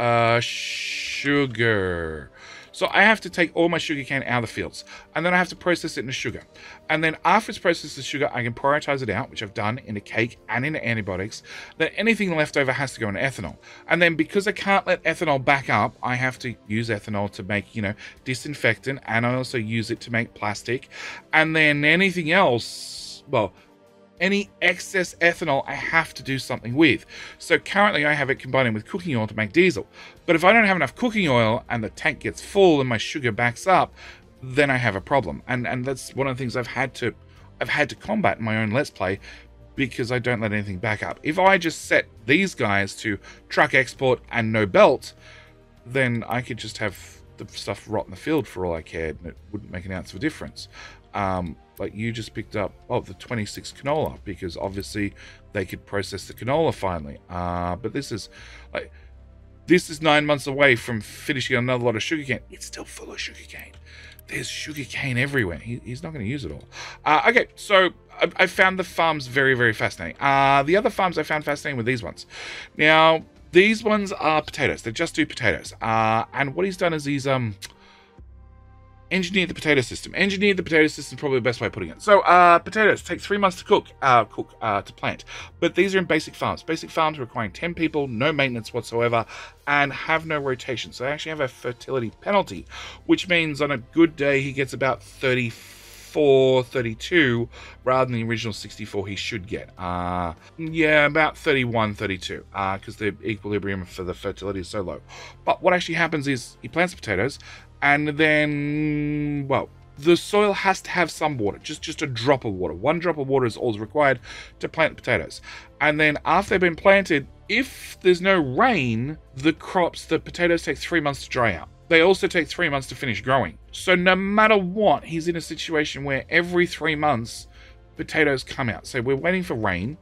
Uh, sugar. So I have to take all my sugarcane out of the fields, and then I have to process it into sugar. And then after it's processed as sugar, I can prioritize it out, which I've done, into cake and into antibiotics. Then anything left over has to go into ethanol. And then because I can't let ethanol back up, I have to use ethanol to make, you know, disinfectant, and I also use it to make plastic. And then anything else, well, any excess ethanol, I have to do something with. So currently I have it combining with cooking oil to make diesel. But if I don't have enough cooking oil and the tank gets full and my sugar backs up, then I have a problem. And and that's one of the things I've had to I've had to combat in my own Let's Play because I don't let anything back up. If I just set these guys to truck export and no belt, then I could just have the stuff rot in the field for all I cared and it wouldn't make an ounce of a difference. Um, like you just picked up, oh, the twenty-six canola, because obviously they could process the canola finally. Uh, but this is like, this is nine months away from finishing another lot of sugarcane. It's still full of sugarcane. There's sugarcane everywhere. He, he's not going to use it all. Uh, okay, so I, I found the farms very, very fascinating. Uh, the other farms I found fascinating were these ones. Now, these ones are potatoes. They just do potatoes. Uh, and what he's done is he's, um, engineer the potato system. Engineer the potato system is probably the best way of putting it. So, uh, potatoes take three months to cook, uh, cook, uh, to plant. But these are in basic farms. Basic farms requiring ten people, no maintenance whatsoever, and have no rotation. So they actually have a fertility penalty, which means on a good day, he gets about thirty-four, thirty-two, rather than the original sixty-four he should get. Uh, yeah, about thirty-one, thirty-two, uh, because the equilibrium for the fertility is so low. But what actually happens is he plants potatoes, and then, well, the soil has to have some water, just, just a drop of water. One drop of water is all required to plant potatoes. And then after they've been planted, if there's no rain, the crops, the potatoes take three months to dry out. They also take three months to finish growing. So no matter what, he's in a situation where every three months, potatoes come out. So we're waiting for rain,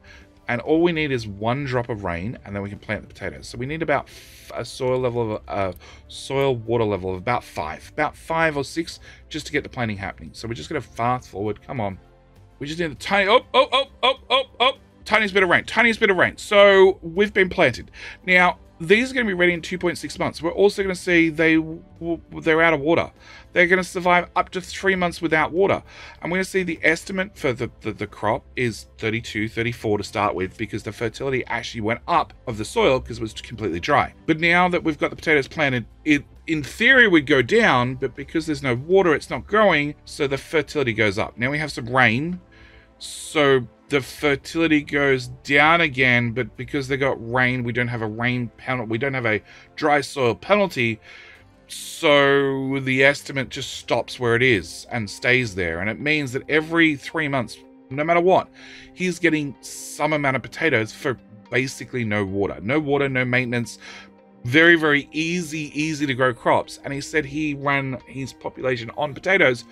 and all we need is one drop of rain, and then we can plant the potatoes. So we need about a soil level of uh, soil water level of about five, about five or six, just to get the planting happening. So we're just gonna fast forward. Come on, we just need the tiny oh oh oh oh oh oh tiniest bit of rain, tiniest bit of rain. So we've been planted. Now these are gonna be ready in two point six months. We're also gonna see they they're out of water. They're gonna survive up to three months without water. And we're gonna see the estimate for the, the, the crop is thirty-two, thirty-four to start with because the fertility actually went up of the soil because it was completely dry. But now that we've got the potatoes planted, it in theory would go down, but because there's no water, it's not growing, so the fertility goes up. Now we have some rain, so the fertility goes down again, but because they got rain, we don't have a rain penalty, we don't have a dry soil penalty. So the estimate just stops where it is and stays there. And it means that every three months, no matter what, he's getting some amount of potatoes for basically no water. No water, no maintenance. Very, very easy, easy to grow crops. And he said he ran his population on potatoes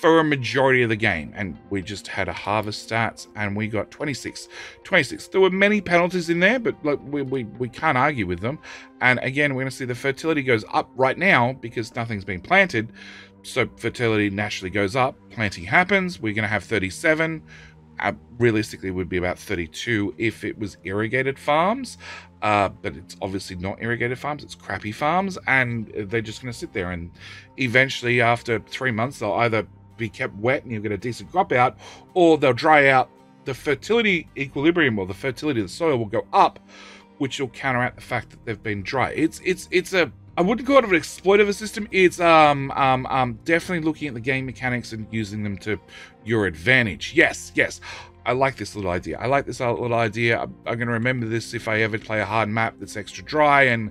for a majority of the game. And we just had a harvest stats and we got twenty-six. There were many penalties in there, but look, we, we, we can't argue with them. And again, we're going to see the fertility goes up right now because nothing's been planted. So fertility naturally goes up. Planting happens. We're going to have thirty-seven. Uh, realistically, it would be about thirty-two if it was irrigated farms. Uh, but it's obviously not irrigated farms, it's crappy farms, and they're just going to sit there, and eventually after three months they'll either be kept wet and you'll get a decent crop out, or they'll dry out. The fertility equilibrium, or the fertility of the soil, will go up, which will counteract the fact that they've been dry. It's it's it's a I wouldn't call it an exploitative system. It's um um um definitely looking at the game mechanics and using them to your advantage. Yes, yes. I like this little idea. I like this little idea. I'm, I'm going to remember this if I ever play a hard map that's extra dry. And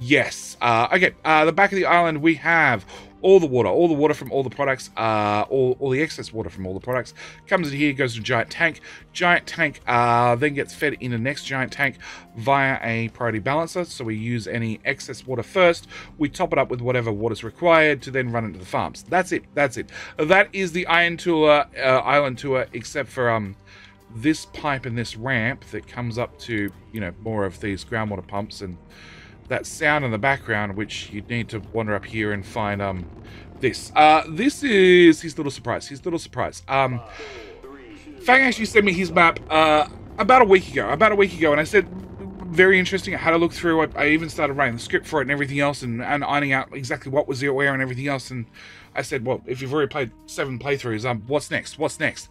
yes, uh, okay. Uh, the back of the island, we have all the water, all the water from all the products, uh, all all the excess water from all the products comes in here, goes to a giant tank. Giant tank uh, then gets fed in the next giant tank via a priority balancer. So we use any excess water first. We top it up with whatever water's required to then run into the farms. That's it. That's it. That is the Iron Tour, uh, Island Tour, except for um. this pipe and this ramp that comes up to, you know, more of these groundwater pumps, and that sound in the background, which you'd need to wander up here and find um this. Uh, this is his little surprise, his little surprise. Um, Fang actually sent me his map uh, about a week ago, about a week ago, and I said, very interesting. I had a look through it. I even started writing the script for it and everything else, and, and ironing out exactly what was where and everything else. And I said, well, if you've already played seven playthroughs, um, what's next? What's next?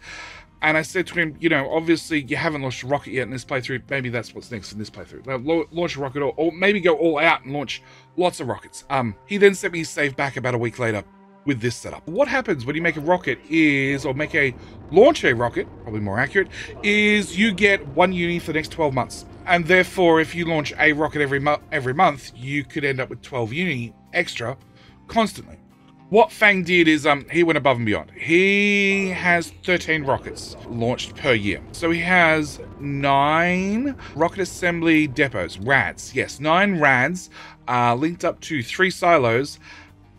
And I said to him, you know, obviously you haven't launched a rocket yet in this playthrough. Maybe that's what's next in this playthrough. Launch a rocket, or, or maybe go all out and launch lots of rockets. Um, he then sent me his save back about a week later with this setup. What happens when you make a rocket is, or make a launch a rocket, probably more accurate, is you get one uni for the next twelve months. And therefore, if you launch a rocket every, mo every month, you could end up with twelve uni extra constantly. What Fang did is um, he went above and beyond. He has thirteen rockets launched per year. So he has nine rocket assembly depots, R A Ds. Yes, nine R A Ds uh, linked up to three silos,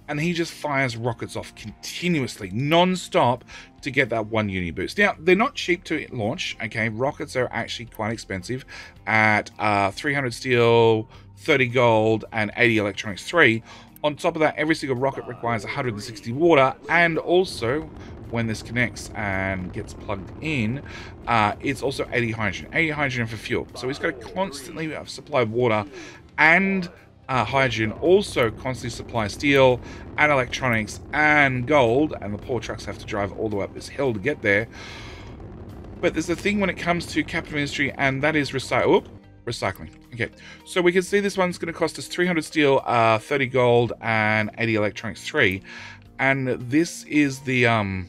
and he just fires rockets off continuously, non-stop, to get that one uni boost. Now, they're not cheap to launch, okay? Rockets are actually quite expensive at uh, three hundred steel, thirty gold, and eighty electronics three. On top of that, every single rocket requires one hundred sixty water, and also, when this connects and gets plugged in, uh, it's also eighty hydrogen, eighty hydrogen for fuel. So he's got to constantly supply water and uh, hydrogen, also constantly supply steel and electronics and gold, and the poor trucks have to drive all the way up this hill to get there. But there's a thing when it comes to Captain of Industry, and that is recycle. Recycling. Okay, so we can see this one's going to cost us three hundred steel, uh, thirty gold, and eighty electronics three, and this is the um,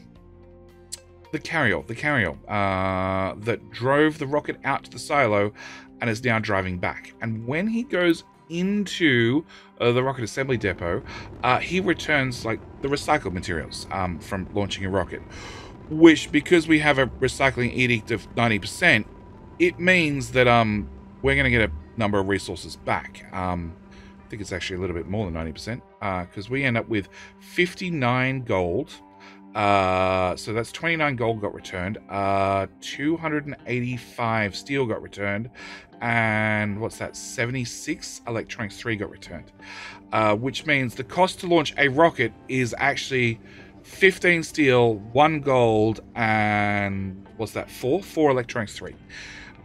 the carryall, the carryall uh, that drove the rocket out to the silo, and is now driving back. And when he goes into uh, the rocket assembly depot, uh, he returns like the recycled materials um, from launching a rocket, which, because we have a recycling edict of ninety percent, it means that um. we're going to get a number of resources back. Um, I think it's actually a little bit more than ninety percent, because uh, we end up with fifty-nine gold. Uh, so that's twenty-nine gold got returned, uh, two hundred eighty-five steel got returned, and what's that, seventy-six electronics three got returned, uh, which means the cost to launch a rocket is actually fifteen steel, one gold, and what's that, four? Four electronics three.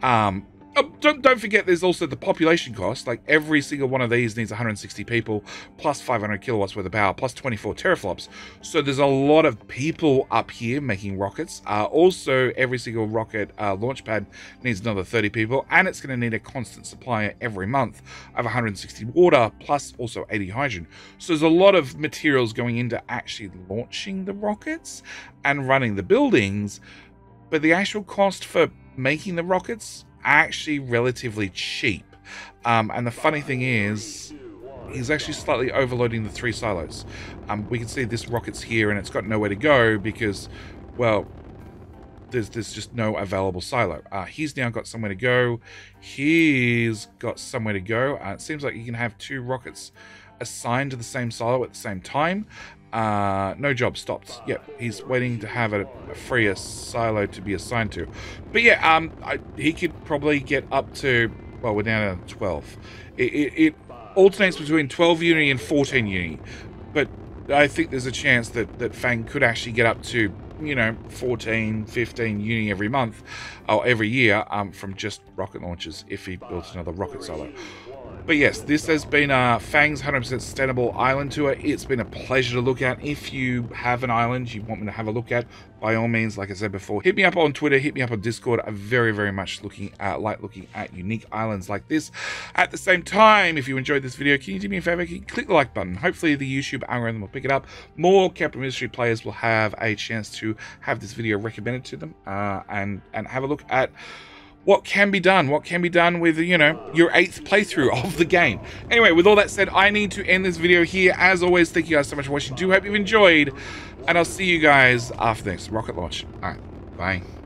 Um, Oh, don't, don't forget there's also the population cost. Like, every single one of these needs one hundred sixty people, plus five hundred kilowatts worth of power, plus twenty-four teraflops. So there's a lot of people up here making rockets. Uh, also, every single rocket uh, launch pad needs another thirty people, and it's going to need a constant supply every month of one hundred sixty water, plus also eighty hydrogen. So there's a lot of materials going into actually launching the rockets and running the buildings, but the actual cost for making the rockets actually relatively cheap. Um, and the funny thing is, he's actually slightly overloading the three silos. Um, we can see this rocket's here and it's got nowhere to go because, well, there's, there's just no available silo. Uh, he's now got somewhere to go. He's got somewhere to go. Uh, it seems like you can have two rockets assigned to the same silo at the same time. Uh, no job stopped. Yep, he's waiting to have a, a freer silo to be assigned to. But yeah, um, I, he could probably get up to, well, we're down to twelve. It, it, it alternates between twelve uni and fourteen uni, but I think there's a chance that, that Fang could actually get up to, you know, fourteen, fifteen uni every month, or every year, um, from just rocket launches if he builds another rocket silo. But yes, this has been uh, Fang's one hundred percent Sustainable Island Tour. It's been a pleasure to look at. If you have an island you want me to have a look at, by all means, like I said before, hit me up on Twitter, hit me up on Discord. I very, very much looking at, like looking at unique islands like this. At the same time, if you enjoyed this video, can you do me a favor? Can you click the like button? Hopefully the YouTube algorithm will pick it up. More Captain of Industry players will have a chance to have this video recommended to them uh, and, and have a look at what can be done, what can be done with, you know, your eighth playthrough of the game. Anyway, with all that said, I need to end this video here. As always, thank you guys so much for watching. Do hope you've enjoyed, and I'll see you guys after the next rocket launch. All right, bye.